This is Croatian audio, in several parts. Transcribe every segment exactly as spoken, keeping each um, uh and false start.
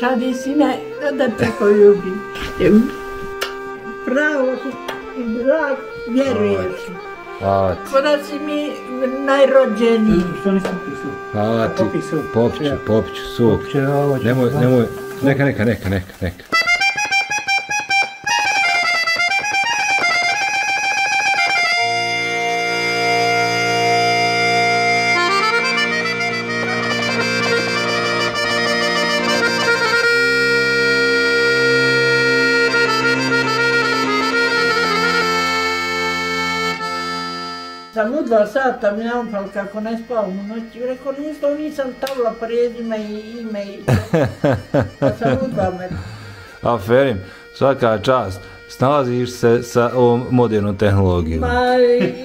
Čadi si ne, da te poljubim. Pravo i drag, vjerujem si. Hvala ti. Kada si mi najrođeniji. Što nisam pisao? Hvala ti. Popću, popću, suk. Nemoj, nemoj. Neka, neka, neka, neka, neka. Sam u dva sata mi naopal kako ne spavam u noći, rekao nisto nisam stavila prezime i ime i to. Sam u dva metra. Aferim, svaka čast, snalaziš se sa ovom modernom tehnologijom. Ma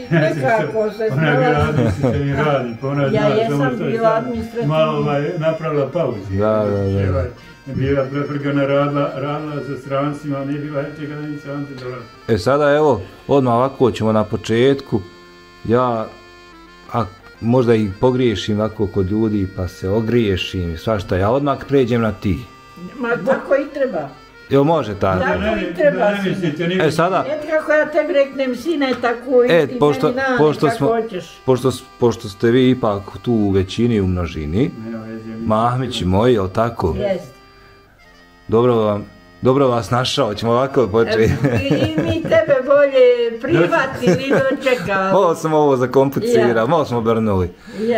nekako se snalazi. Ja jesam bila administrativna. Malo je napravila pauzu. Da, da, da. Bila preprgana radila sa strancima, nije bila čega da ni stranci dolazili. E sada evo, odmah ovako ćemo na početku. Ja možda i pogriješim ovako kod ljudi, pa se ogriješim i svašta, ja odmah pređem na ti. Ma tako i treba. Jel može tako? Tako i treba si. E sada... Kako ja tebi reknem sine, tako i ti meni nane kako hoćeš. Pošto ste vi ipak tu u većini i u množini, Mahmići moji, jel tako? Jest. Dobro vam... Dobro vas našao, ćemo ovako početi. I mi tebe bolje prihvatili dočekali. Malo sam ovo zakomplicirao, malo smo brnuli.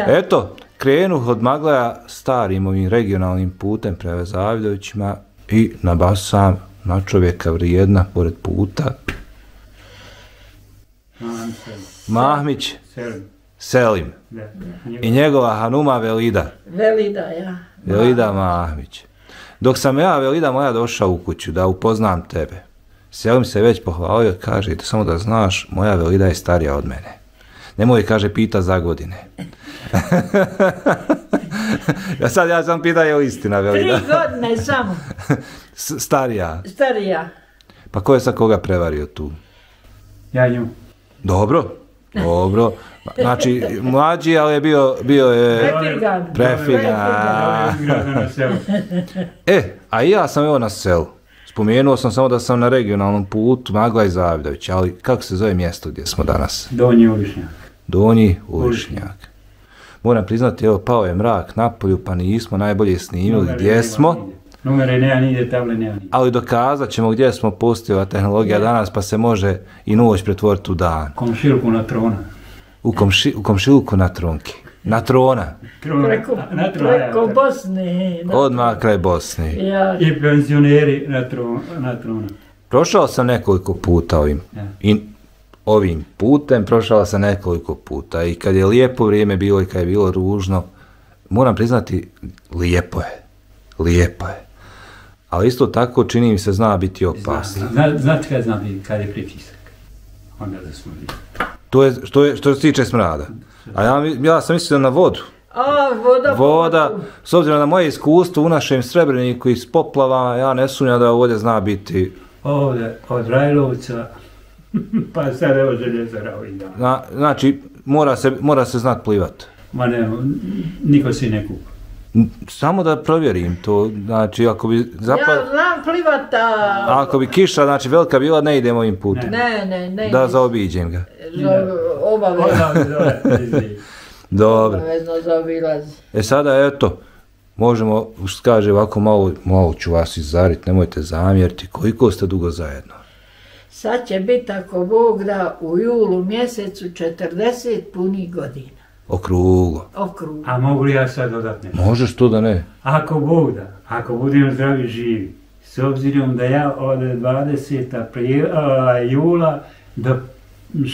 Eto, krenuh od Maglaja starim ovim regionalnim putem prema Zavidovićima i nabasam na čovjeka vrijedna pored puta. Mahmić Selim. I njegova hanuma Velida. Velida, ja. Velida Mahmić. Dok sam ja, Velida moja, došao u kuću da upoznam tebe, Selim se već pohvalio, kaže, to samo da znaš, moja Velida je starija od mene. Nemoj, kaže, pita za godine. Sad ja sam pita, je li istina, Velida? Tri godine samo. Starija? Starija. Pa ko je sad koga prevario tu? Ja nju. Dobro, dobro. Znači, mlađi, ali je bio je... Prefigan. Prefigan. E, a i ja sam evo na selu. Spomenuo sam samo da sam na regionalnom putu Maglaj Zavidović, ali kako se zove mjesto gdje smo danas? Donji Ulišnjak. Donji Ulišnjak. Moram priznati, evo, pao je mrak napolju, pa nismo najbolje snimili gdje smo. Numere nema nigdje, table nema nigdje. Ali dokazat ćemo gdje smo, postojala tehnologija danas, pa se može i noć pretvoriti u dan. Komšiluku na trona. U komšiluku na tronki. Na trona. Preko Bosne. Odmah kraj Bosne. I penzioneri na trona. Prošao sam nekoliko puta ovim putem, prošao sam nekoliko puta. I kad je lijepo vrijeme bilo i kad je bilo ružno, moram priznati, lijepo je. Lijepo je. Ali isto tako, čini mi se, zna biti opasno. Znate kada zna biti, kada je pritisak. Onda da smo lijepo. Što se tiče smrada. A ja sam mislio na vodu. A, voda. Voda. S obzirom na moje iskustvo u našem Srebreniku i s poplavama, ja ne sumnjam da ovdje zna biti... Ovdje, od Rajlovca, pa sad evo Željezara ovih dana. Znači, mora se znat plivat. Ma ne, niko si ne kupa. Samo da provjerim to, znači ako bi zapad... Ja znam plivata... Ako bi kiša, znači velika bila, ne idem ovim putem. Ne, ne, ne. Da zaobiđem ga. Obavezno. Dobro. Obavezno zaobilazi. E sada, eto, možemo, kaže ovako, malo ću vas izzarit, nemojte zamjeriti, koliko ste dugo zajedno? Sad će biti, ako Bog da, u julu mjesecu četrdeset punih godina. Okruglo. Okruglo. A mogu li ja sad dodat nešto? Možeš to da ne. Ako Bog da, ako budem zdravi živi, s obzirom da ja od dvadesetog jula do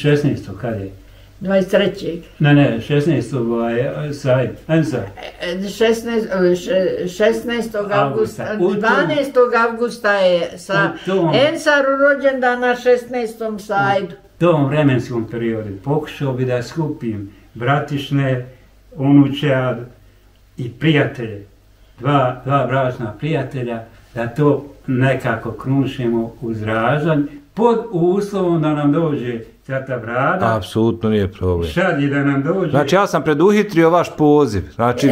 šesnaestog kada je? dvadeset trećeg Ne, ne, šesnaestog sad, ansar. šesnaestog augusta, dvanaestog augusta je sa Ensaru rođendan na šesnaestom sajdu. U tom vremenskom periodu pokušao bi da skupim bratišne, unučad i prijatelje, dva bračna prijatelja, da to nekako krušimo uz ražanj, pod uslovom da nam dođe Tata Brada. Apsolutno nije problem. Šalji da nam dođe. Znači ja sam preduhitrio vaš poziv. Znači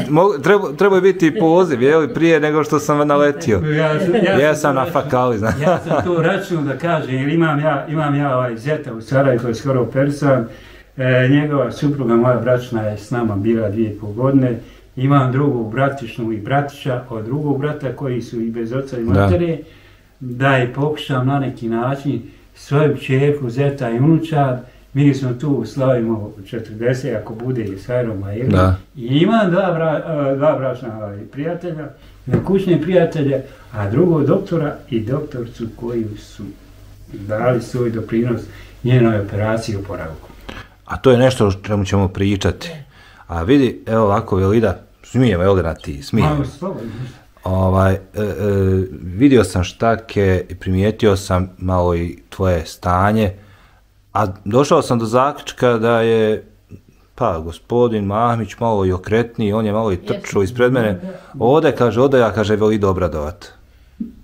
treba je biti poziv, je li, prije nego što sam naletio. Ja sam na fakali. Ja sam to račun da kažem, jer imam ja ovaj zeta u Sarajevu koji je skoro operisan. Njegova supruga, moja bračna, je s nama bila dvije i pol godine. Imam drugog bratičnog i bratića od drugog brata koji su i bez oca i matere. Da je pokušam na neki način svoju čerku, zeta i unučar, mi smo tu slavimo četrdeset, ako bude i sajroma ili. I imam dva bračna prijatelja, kućne prijatelje, a drugog doktora i doktorcu koji su dali svoj doprinos njenoj operaciji oporavku. A to je nešto o čemu ćemo pričati. A vidi, evo ovako, Velida, smijem, evo da ti, smijem. Ovaj, vidio sam štake, primijetio sam malo i tvoje stanje, a došao sam do zaključka da je pa gospodin Mahmić malo i okretniji, on je malo i trčao ispred mene. Ode, kaže, ode ja, kaže, Velidu obradovati.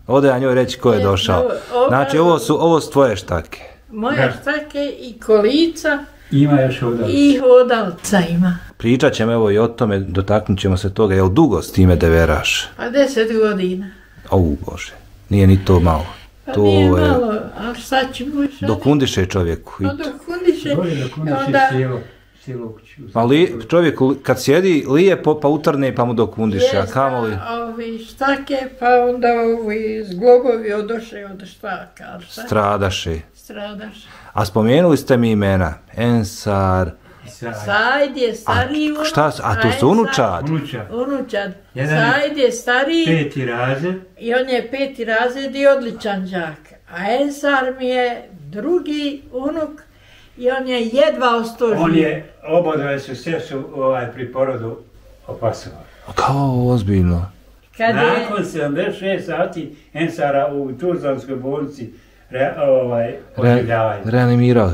Ode ja njoj reći ko je došao. Znači, ovo su tvoje štake. Moje štake i kolica. Ima još hodalca. I hodalca ima. Pričat ćemo evo i o tome, dotaknut ćemo se toga. Jel dugo s time deveraš? Pa deset godina. O, Bože, nije ni to malo. Pa nije malo, ali sad ću mu išati. Dokundiše čovjeku. Pa dokundiše. Dokundiše cijelo kuću. Ali čovjek kad sjedi lijepo pa utrne pa mu dokundiše. Jeste, ovi štake pa onda ovi zglobovi odoše od štaka. Stradaše. Stradaše. A spomenuli ste mi imena, Ensar, Sajd je stariji unučad, a tu su unučad, Sajd je stariji i on je peti razred i odličan džak, a Ensar mi je drugi unuk i on je jedva ostožio. On je, obodve su se su pri porodu opasovali. Kao ozbiljno. Nakon sedamdeset šest sati Ensara u tuzlanskoj bolnici reanimirali.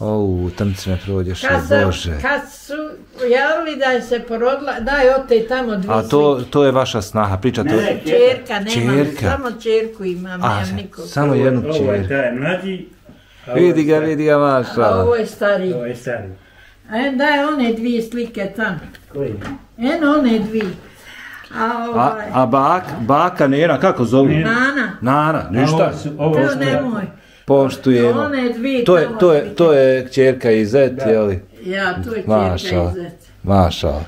O, tam se me prođeše, Bože. Kad su javili da je se porodila, da je ote i tamo dvi slike. A to je vaša snaha, pričate. Ne, čerka, nemam, samo čerku imam, nemam nikog. Samo jednu čerku. Ovo je taj mlađi. Vidi ga, vidi ga maša. A ovo je stariji. Ovo je stariji. Da je one dvije slike tamo. Koje? Eno one dvije. A baka, Nena, kako zovu? Nana. Nana, ništa. Ovo je nemoj. Poštujemo. To je kćerka i zet, jeli? Ja, to je kćerka i zet. Mašal.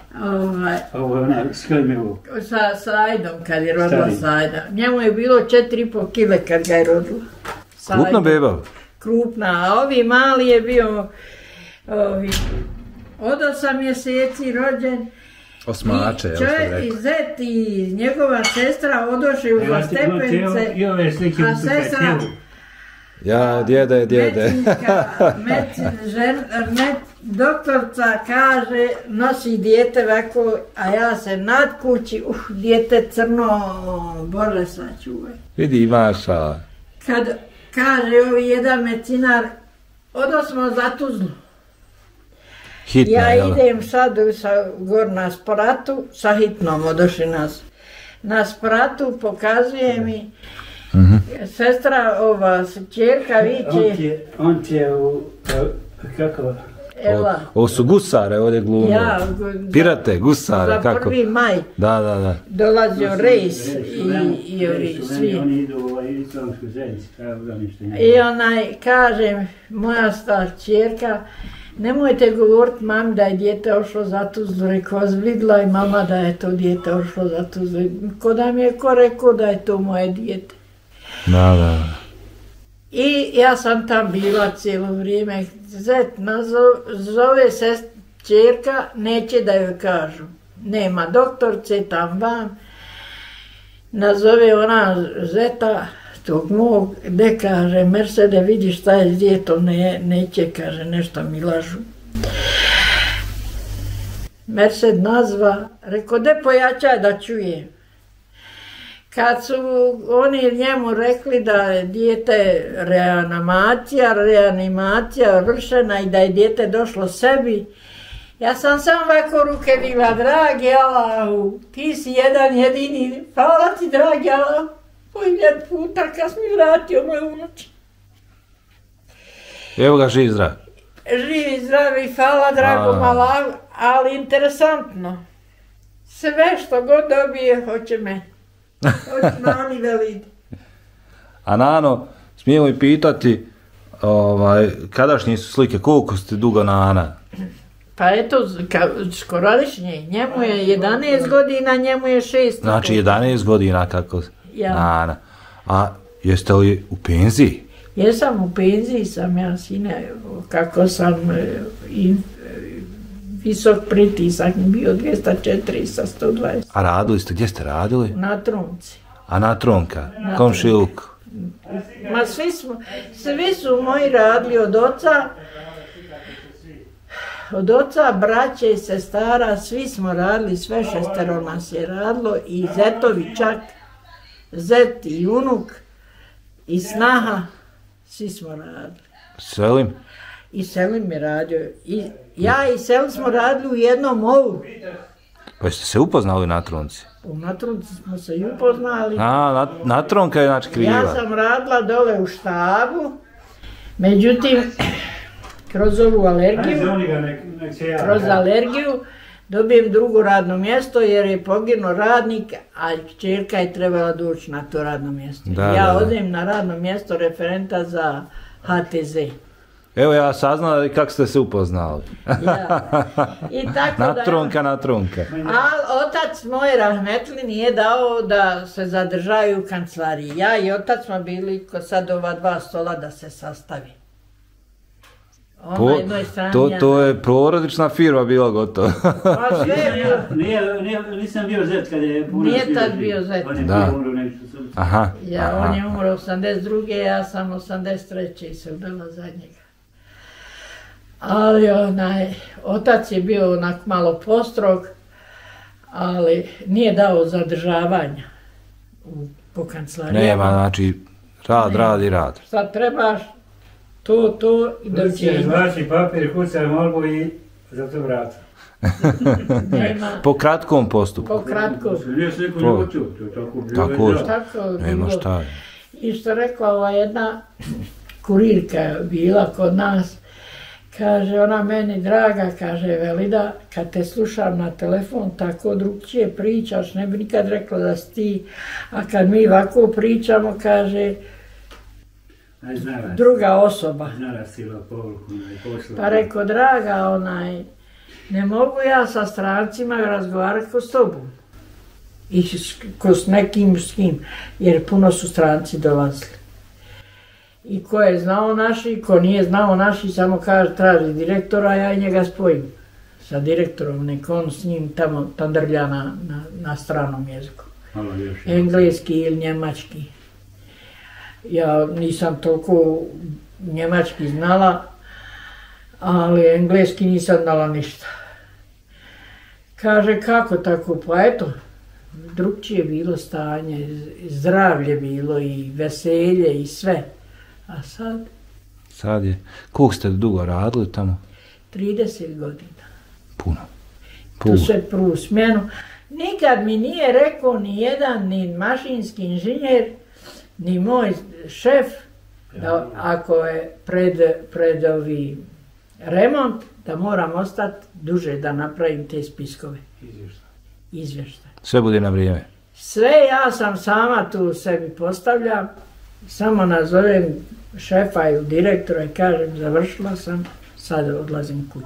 Ovo je ona, s kojim je ovo? Sa Sajdom, kad je rodila Sajda. Njemu je bilo četiri i pol kile kad ga je rodila. Krupna beba? Krupna, a ovi mali je bio od osam mjeseci rođen. Osmače, jel ste rekao? I zet i njegova sestra odoše u dva stepenice, a sestra... Ja, djede, djede. Doktorca kaže, nosi dijete ovako, a ja se nad kući, uh, dijete crno, Bože sačuvaj. Vidi, imaš, a... Kad kaže ovi jedan medicinar, odosmo za Tuzlu. Ja idem sad gor na Sporatu, sa hitnom odoši nas. Na Sporatu pokazuje mi sestra, ova čerka, viće... On ti je u... kako? Ovo su gusare, ovdje glumno. Pirate, gusare, kako? Za prvi maj dolazio rejs i ovi svi. Oni idu u islamsku zajednicu. I onaj, kažem, moja stara čerka, nemojte govoriti mami da je djete ošlo za Tuzlu, rekao, vidjela i mama da je to djete ošlo za Tuzlu. Ko da mi je ko rekao da je to moje djete. Da, da. I ja sam tam bila cijelo vrijeme. Zet nazove se čerka, neće da joj kažu. Nema doktorce, tam vam. Nazove ona zeta. Tog mog, gde kaže, Mercede, vidi šta je s djetom, neće, kaže, nešto mi lažu. Merced nazva, rekao, de pojačaj da čujem. Kad su oni njemu rekli da je djete reanimacija, reanimacija vršena i da je djete došlo sebi, ja sam sam ovako ruke bila, dragi Allahu, ti si jedan jedini, hvala ti dragi Allahu. Koji ljep puta kad mi vratio moj unuče. Evo ga, živ i zdrav. Živ i zdrav i hvala dragom Allahu, ali interesantno. Sve što god dobije, hoće me. Hoće me oni Velid. A Nano, smijemo i pitati, kadašnje su slike, koliko ste dugo Nana? Pa eto, skorodišnji, njemu je jedanaest godina, njemu je šest. Znači jedanaest godina kako Nana. A jeste li u penziji? Jesam, u penziji sam ja, sine, kako sam visok pritisak, bio dvjesto četiri sa sto dvadeset. A radili ste, gdje ste radili? Na Trunci. A na Trunka, komšiluk? Ma svi su moji radili od oca, od oca, braće i sestara, svi smo radili, sve šestero nas je radilo i zetovi čak, zet i unuk i snaha. Svi smo radili. Selim? I Selim je radio. Ja i Selim smo radili u jednom ovu. Pa jeste se upoznali na Trunci? Na Trunci smo se i upoznali. A, na Trunka je znači kriva. Ja sam radila dole u štabu, međutim, kroz ovu alergiju, kroz alergiju, dobijem drugo radno mjesto jer je poginuo radnik, a čerka je trebala doći na to radno mjesto. Ja odem na radno mjesto referenta za H T Z. Evo ja saznala kako ste se upoznali. Na Trunka, na Trunka. Ali otac moj rahmetli nije dao da se zadržaju u kancelariji. Ja i otac smo bili kod sad ova dva stola da se sastavi. To je porodična firma bila gotovo. Nisam bio zet kada je umro. Nije tad bio zet. On je umro osamdeset druge. Ja sam osamdeset treće. I se udala za njega. Ali onaj, otac je bio onak malo postrog, ali nije dao zadržavanja po kancelarijama. Nema, znači rad, rad i rad. Sad trebaš to, to i dođenje. Znači papir, kucar, molbu i za to vrata. Po kratkom postupku. Po kratkom. Nije se neko ljubotio, to je tako bilo. Tako, nema šta. I što rekla ova jedna kurirka je bila kod nas, kaže ona meni, draga, kaže Velida, kad te slušam na telefon, tako drugčije pričaš, ne bi nikad rekla da si ti, a kad mi ovako pričamo, kaže, druga osoba. Pa rekao, draga, onaj, ne mogu ja sa strancima razgovarati ko s tobom i ko s nekim s kim, jer puno su stranci dolazili. I ko je znao naši, ko nije znao naši, samo kaže, traži direktora, ja i njega spojim sa direktorom, nek on s njim tamo tandrlja na stranom jeziku. Engleski ili njemački. Ja nisam toliko njemački znala, ali engleski nisam znala ništa. Kaže, kako tako? Pa eto, drugčije je bilo stanje, zdravlje bilo i veselje i sve. A sad? Sad je. Koliko ste dugo radili tamo? trideset godina. Puno. Tu se prvu smjenu. Nikad mi nije rekao ni jedan, ni mašinski inženjer, ni moj šef, da ako je pred ovi remont, da moram ostati duže da napravim te spiskove. Izvještaj. Izvještaj. Sve bude na vrijeme. Sve ja sam sama tu sebi postavljam, samo nazovem šefa ili direktora i kažem završila sam, sad odlazim kući.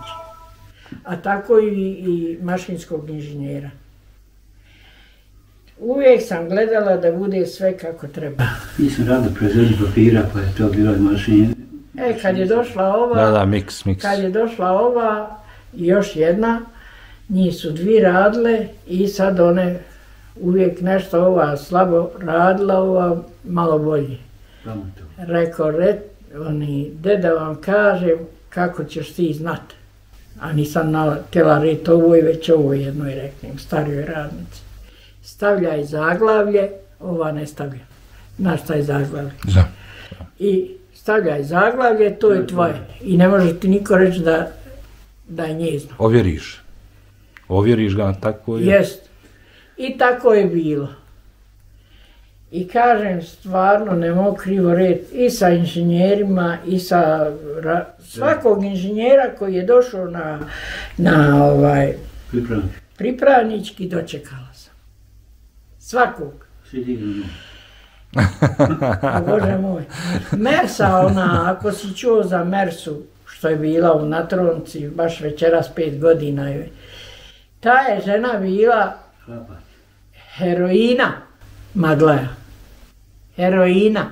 A tako i mašinskog inženjera. Uvijek sam gledala da bude sve kako treba. Mi smo radili proizvodnju papira, pa je to bilo i mašine. E, kad je došla ova... Da, da, miks, miks. Kad je došla ova i još jedna, njih su dvi radile i sad one uvijek nešto ova slabo radila, ova malo bolje. Rekao, oni, deda vam kaže kako ćeš ti znat. A nisam htjela reći ovo i već ovo jednoj reknem, starijoj radnici. Stavlja i zaglavlje, ova ne stavlja. Znaš šta je zaglavlje? Znam. I stavlja i zaglavlje, to je tvoje. I ne može ti niko reći da je njezno. Ovjeriš. Ovjeriš ga, tako je. Jest. I tako je bilo. I kažem stvarno, ne mogu krivo reći, i sa inženjerima, i sa svakog inženjera koji je došao na, na ovaj, pripravnički, dočekala sam. Svakog. Bože moj. Mersa ona, ako si čuo za Mersu, što je bila u Natronci, baš večeras pet godina joj. Ta je žena bila heroina Maglaja. Heroina.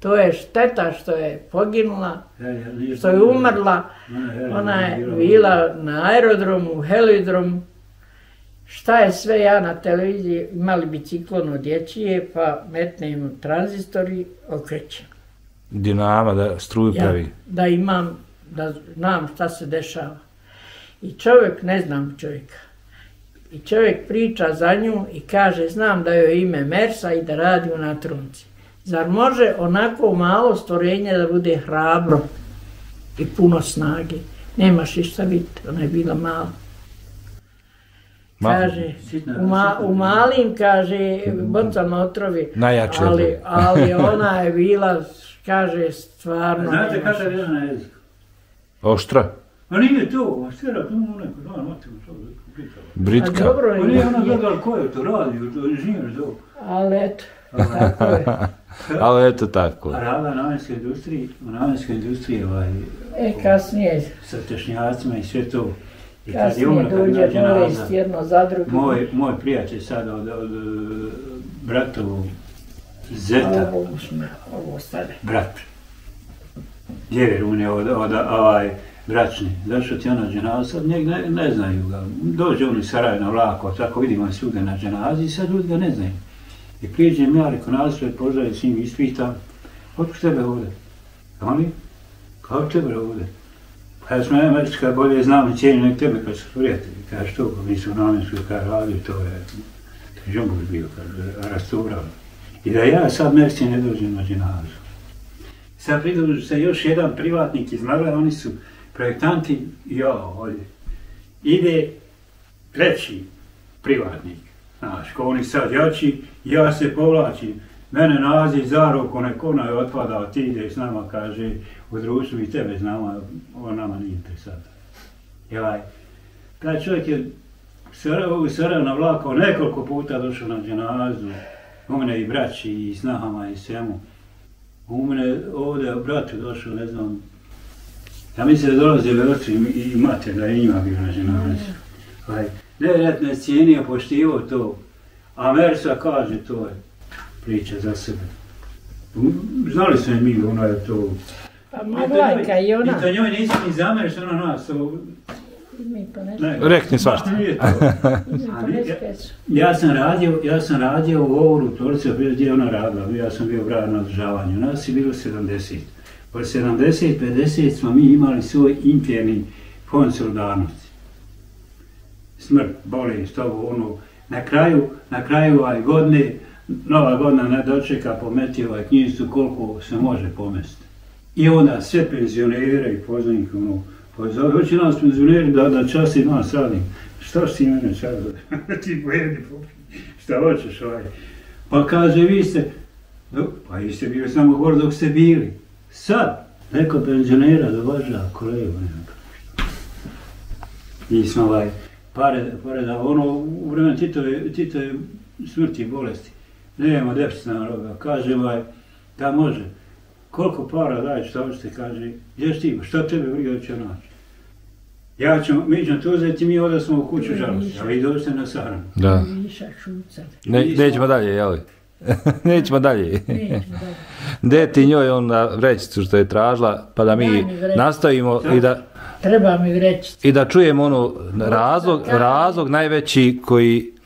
To je šteta što je poginula, što je umrla. Ona je bila na aerodromu, u helidromu. Šta je sve ja na televiziji, imali bi ciklono dječije, pa metnem tranzistor i okrećem. Dinama da struju pravi. Da imam, da znam šta se dešava. I čovjek, ne znam čovjeka. I čovjek priča za nju i kaže, znam da joj ime Mersa i da radi u Natronci. Zar može onako malo stvorenje da bude hrabro i puno snage? Nemaš išta biti, ona je bila mala. Kaže, u malim, kaže, bocama otrovi, ali ona je bila, kaže, stvarno... Znate kada je jedna jezik? Oštra? Ma nije to, oštera, to mu neko, da, mati mu to, Britka. Ma nije ona gledala ko je to radio, to inženjer zove. Ali eto, tako je. Ali eto tako je. Rada namjenske industrije, namjenske industrije, kasnije, sa tešnjacima i sve to. Kasnije dođe povest jedno za drugo. Moj prijatelj sad od bratovog zeta, brat, djever unije od bračni, zašto ti ona dženaza, sad ne znaju ga. Dođe on iz Sarajeva na vlaku, tako vidimo svuda na dženazi i sad ljudi ga ne znaju. I prijeđem ja, reko naslov, pozdravim s njim, ispitam, otkud tebe ovdje? Oni, kao tebe ovdje? Kada smo nemajte kada bolje znam i cijenim nek tebe kada su prijatelji, kaže to, kada mi su namjenski kada radio, to je žumbuš bio, kada rasturali. I da ja sad Mersi ne dođem na dženazu. Sad pridružu se još jedan privatnik iz Maglaja, oni su projektanti, jao, ovdje. Ide treći privatnik, znaš, ko oni sad jači, ja se povlačim. Mene nalazi za ruku, neko ona je otpadao, ti ide s nama, kaže, u društvu i tebe znamo, ovo nama nije prisada. Taj čovjek je u Sarajevu na vlaku nekoliko puta došao na dženazu, u mene i braći, i snahama, i svemu. U mene ovdje bratu došao, ne znam, ja mislim da dolaze veloci i mater, da je njima bio na dženazu. Nevjerojatno je cijenio, poštivao to, a Mersa kaže to je. Priča za sebe. Znali smo je mi, ona je to... Pa Maglajka i ona... I to njoj nisi ni zamjeriš, ona nas... Rekni svašta. Ja sam radio u Ouru, u Torciju, gdje je ona radila, ja sam bio brar na održavanju. Nas je bilo sedamdeset. Od sedamdeset do pedeset smo mi imali svoj interni fond solidarnosti. Smrt, bolest, ovo, ono... Na kraju ovaj godine... Nova godina ne dočeka, pometi ovaj knjižicu koliko se može pomesti. I onda sve penzionere i poznanike ono, pozove, hoće nas penzioneri da časti nas radim. Šta si ti mene časti? Ti pojedi, šta hoćeš ovaj? Pa kaže, vi ste, pa vi ste bili samo gore dok ste bili. Sad, neko penzionera dovaža koleju, nekako. Nismo ovaj, pareda, ono, u vremenu Titove smrti i bolesti. Ne imamo deficitna roga, kaže ovaj, da može, koliko para daješ, šta hoćete, kaže, gdje što ima, šta tebe briga će naći? Ja ću, mi ćemo to uzeti, mi ovdje smo u kuću žalosti, ali i dođete na sahranu. Da. Nećemo dalje, jeli? Nećemo dalje. Gdje ti njoj onda vrećicu što je tražila, pa da mi nastavimo i da... Treba mi vrećicu. I da čujemo ono razlog najveći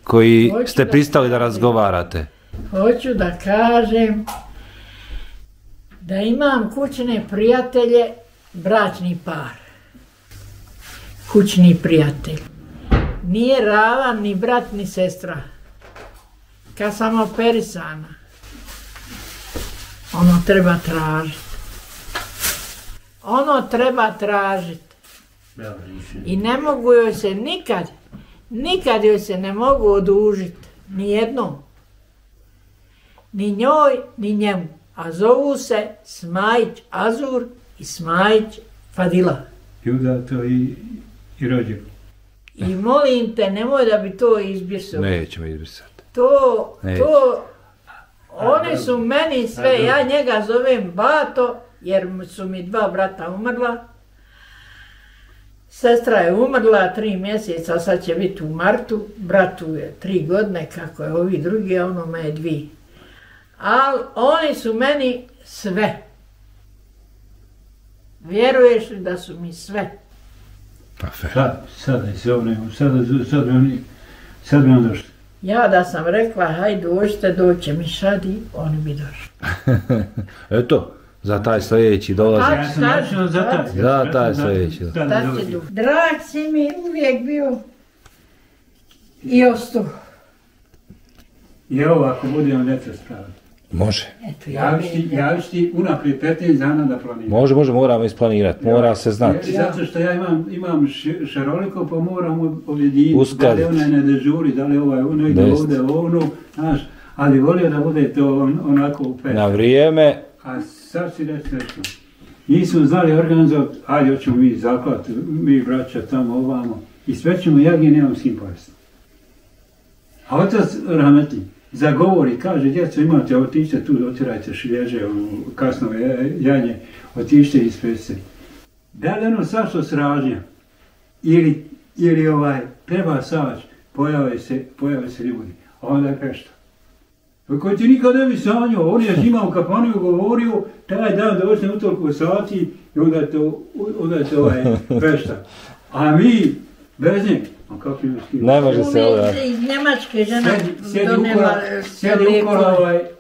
koji ste pristali da razgovarate. Hoću da kažem da imam kućne prijatelje, bračni par, kućni prijatelj. Nije ravan ni brat ni sestra, kad sam operisana, ono treba tražiti, ono treba tražiti i ne mogu joj se nikad, nikad joj se ne mogu odužiti, nijednom. ni njoj, ni njemu, a zovu se Smajić Azur i Smajić Fadila. I udato i rođeno. I molim te, nemoj da bi to izbrisao. Nećemo izbrisati. To, to, oni su meni sve, ja njega zovem Bato, jer su mi dva brata umrla. Sestra je umrla tri mjeseca, sad će biti u martu, bratu je tri godine, kako je ovi drugi, a ono me je dvije. Ali oni su meni sve. Vjeruješ li da su mi sve? Sad bi on došli. Ja da sam rekla, hajde dođite, doće mi sad i oni bi došli. Eto, za taj sljedeći dolazi. Za taj sljedeći. Drag si mi uvijek bio i ostu. I ovo ako budemo djeca spravili. Može. Javiš ti unaprijed petnaest dana da planirati. Može, može, moramo isplanirati, mora se znati. Zato što ja imam šaroliko pa moram objediniti, da li onaj ne dežuri, da li ovaj ono ide ovdje, ovdje, znaš, ali volio da bude to onako u petak. Na vrijeme. A sad si reći nešto. Nismo znali organizovati, ali hoćemo mi zaklati, mi braća tamo, ovamo, i sve ćemo, ja gdje nemam s kim povesti. A otac Rahmetli zagovori, kaže, djeco, imate, otište tu, otirajte šlježe, kasno janje, otište i spese. Da li ono sašto sražnja ili treba savač, pojave se ljudi, a onda je pešta. Koji ti nikad ne bi sanjao, on je žima u kapanju govorio, taj dan da očne u toliko sati i onda je to pešta. A mi, bez njeg, ne može se ovdje. Uvijek iz Njemačke žena donela lijeku.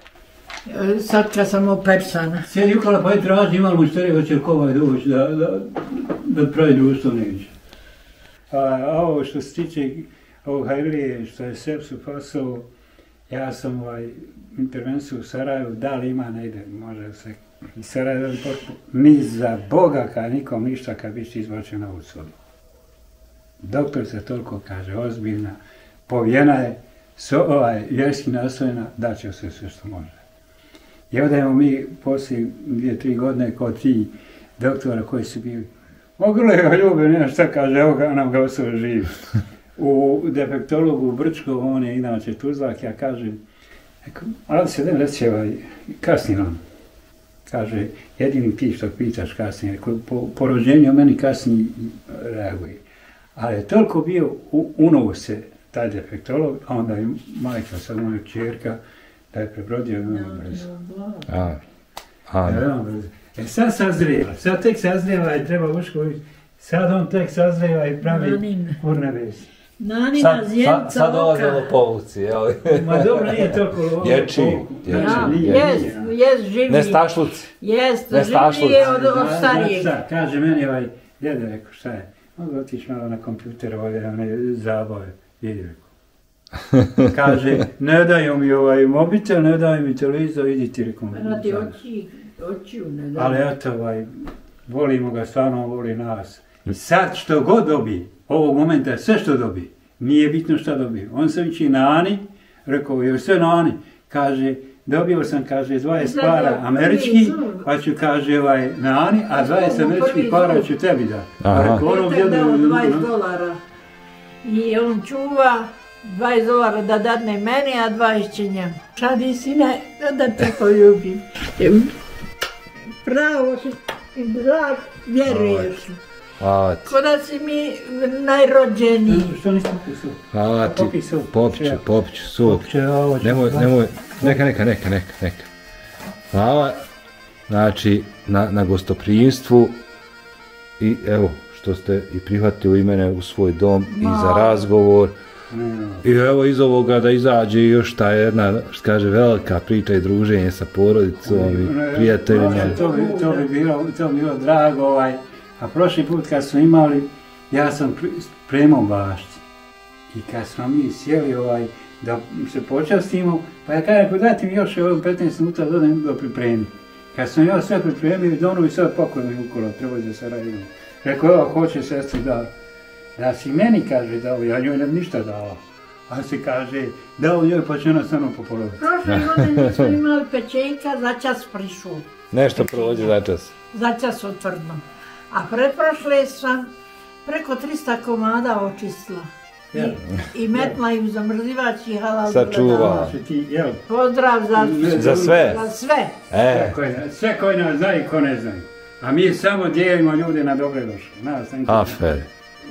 Sad kad sam opersana. Sjedi u kola pa je traži, imali mu štiri hoće kovaj doći da pravi društvo neće. A ovo što se tiče ovog hajlije što je sepsu pasao, ja sam intervenciju u Sarajevu, da li ima ne ide, može se iz Sarajeva ni za Boga kad nikom ništa kad biće izbačena u sobi. Doktor se toliko kaže, ozbiljna, povijena je, vjerski nastavljena, da će se sve što može. I ovdje imamo mi poslije dvije, tri godine kod ti doktora koji su bili, ogrlo je ga ljubio, nema šta kaže, evo nam ga osoba živi. U defektologu u Brčku, on je inače Tuzlak, ja kažem, ali se ne reći, kasni nam. Kaže, jedini ti što pitaš kasnije, po rođenju meni kasnije reaguje. Ali je toliko bio, unovo se taj defektolog, a onda je majka, sad moja čerka, da je prebrodio veoma brzo. E sad sazrijeva, sad tek sazrijeva i treba Vušković, sad on tek sazrijeva i pravi kurne vezi. Nanina zjenca oka. Sad dolaze lopovuci, jel? Ma dobro, nije toliko lopovuci. Dječi, dječi. Jes življi. Nestašluci. Jes, življi je od starijeg. Kaže meni ovaj djede, rekao šta je? Mogu otići malo na kompjuter, ovdje one zabave, idi rekom. Kaže, ne daju mi ovaj mobitel, ne daju mi televizor, idi ti rekom. Radi oči, očiju ne daju. Ali eto, volimo ga, stvarno voli nas. Sad što god dobi, ovog momenta sve što dobi, nije bitno šta dobi. On se viči nani, rekao je sve nani, kaže, dobio sam, kaže, dvadeset para američki, pa ću, kaže, nani, a dvadeset američkih para ću tebi dati. Petak dao dvadeset dolara i on čuva dvadeset dolara da dadne meni, a dvadeset će njemu. Šadi sine, da te poljubim. Pravo si, drag, vjeruješ. Ko da si mi najrođeniji. Što niste popisali? Popiću, popiću, sup. Nemoj, nemoj. Neka, neka, neka, neka, neka. Hvala, znači, na gostoprijimstvu i evo, što ste i prihvatili mene u svoj dom i za razgovor. I evo iz ovoga da izađe još ta jedna, što kaže, velika priča i druženje sa porodicom i prijateljima. To bi bilo drago ovaj, a prošli put kad smo imali, ja sam spremao bašti i kad smo mi sjeli ovaj, da se počastimo, pa ja kažem, dajte mi još petnaest minuta da odem do pripremi. Kad sam ja sve pripremio, donu i sve pokojno je ukola, trebao se raditi. Rekao, evo, hoće sestri da, da si meni, kaže, dao, ja njoj ne bi ništa dao. a se kaže da u njoj počinjena samo po polovicu. Prošle godine smo imali pečenjka, začas prišao. Nešto prođe začas. Začas otvrdno. A preprošle sam preko tristo komada očistila. I metla im zamrzivač i halal gledala. Pozdrav za sve. Sve koji nas zna i ko ne zna. A mi samo dijelimo ljude na dobre i loše. Afer.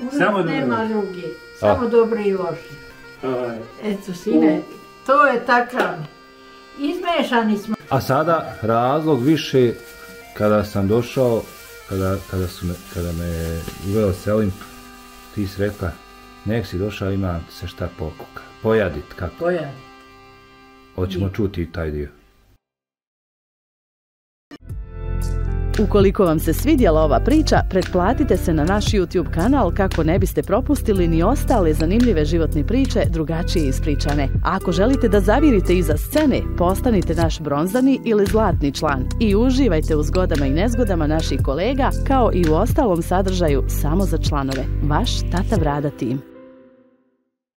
Uvijek nema drugi. Samo dobre i loše. Eto sine, to je takav. Izmešani smo. A sada razlog više kada sam došao, kada me uveo Selim, ti si rekla nek si došao, ima se šta pokuka. Pojadit kako? Pojadit. Hoćemo čuti taj dio. Ukoliko vam se svidjela ova priča, pretplatite se na naš YouTube kanal kako ne biste propustili ni ostale zanimljive životne priče drugačije ispričane. A ako želite da zavirite iza scene, postanite naš bronzani ili zlatni član i uživajte u zgodama i nezgodama naših kolega kao i u ostalom sadržaju samo za članove. Vaš Tata Vrada tim.